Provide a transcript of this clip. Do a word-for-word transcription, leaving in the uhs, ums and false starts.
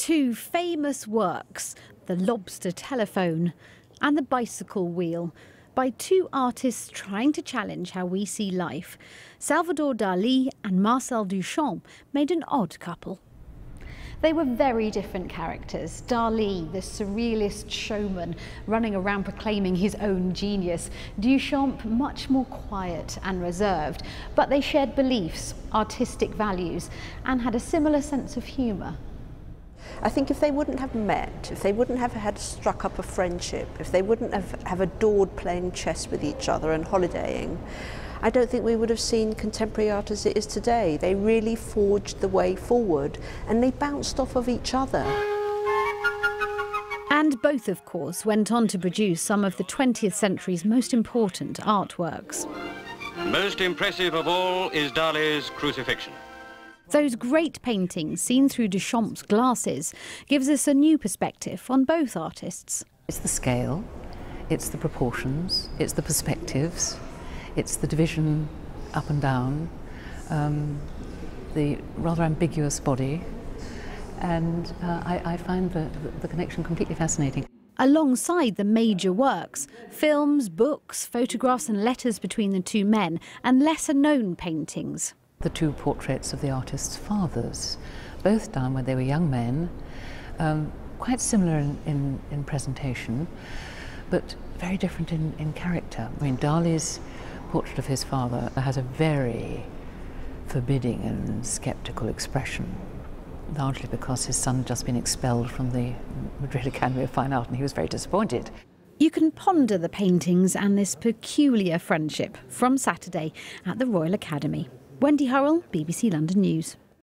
two famous works, The Lobster Telephone and The Bicycle Wheel, by two artists trying to challenge how we see life. Salvador Dali and Marcel Duchamp made an odd couple. They were very different characters. Dali, the surrealist showman, running around proclaiming his own genius. Duchamp, much more quiet and reserved, but they shared beliefs, artistic values, and had a similar sense of humour. I think if they wouldn't have met, if they wouldn't have had struck up a friendship, if they wouldn't have, have adored playing chess with each other and holidaying, I don't think we would have seen contemporary art as it is today. They really forged the way forward and they bounced off of each other. And both, of course, went on to produce some of the twentieth century's most important artworks. Most impressive of all is Dalí's Crucifixion. Those great paintings, seen through Duchamp's glasses, gives us a new perspective on both artists. It's the scale, it's the proportions, it's the perspectives, it's the division up and down, um, the rather ambiguous body, and uh, I, I find the, the connection completely fascinating. Alongside the major works, films, books, photographs and letters between the two men, and lesser-known paintings. The two portraits of the artist's fathers, both done when they were young men, um, quite similar in, in, in presentation, but very different in, in character. I mean, Dali's portrait of his father has a very forbidding and sceptical expression, largely because his son had just been expelled from the Madrid Academy of Fine Art and he was very disappointed. You can ponder the paintings and this peculiar friendship from Saturday at the Royal Academy. Wendy Hurrell, B B C London News.